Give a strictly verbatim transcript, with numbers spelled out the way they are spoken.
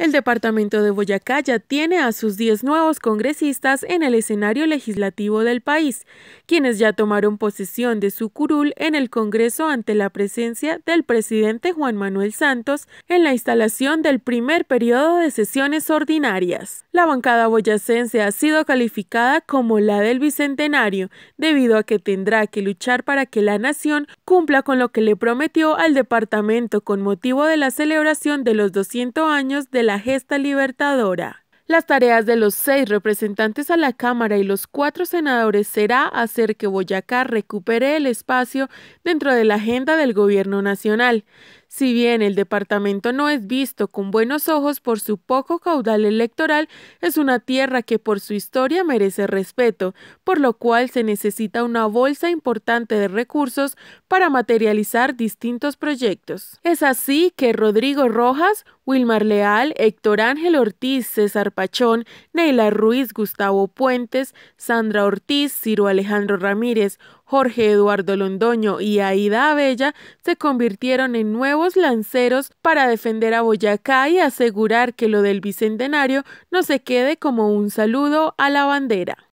El departamento de Boyacá ya tiene a sus diez nuevos congresistas en el escenario legislativo del país, quienes ya tomaron posesión de su curul en el Congreso ante la presencia del presidente Juan Manuel Santos en la instalación del primer periodo de sesiones ordinarias. La bancada boyacense ha sido calificada como la del Bicentenario, debido a que tendrá que luchar para que la nación cumpla con lo que le prometió al departamento con motivo de la celebración de los doscientos años de la la gesta libertadora. Las tareas de los seis representantes a la Cámara y los cuatro senadores será hacer que Boyacá recupere el espacio dentro de la agenda del gobierno nacional. Si bien el departamento no es visto con buenos ojos por su poco caudal electoral, es una tierra que por su historia merece respeto, por lo cual se necesita una bolsa importante de recursos para materializar distintos proyectos. Es así que Rodrigo Rojas, Wilmar Leal, Héctor Ángel Ortiz, César Pachón, Neila Ruiz, Gustavo Puentes, Sandra Ortiz, Ciro Alejandro Ramírez, Jorge Eduardo Londoño y Aída Abella se convirtieron en nuevos lanceros para defender a Boyacá y asegurar que lo del Bicentenario no se quede como un saludo a la bandera.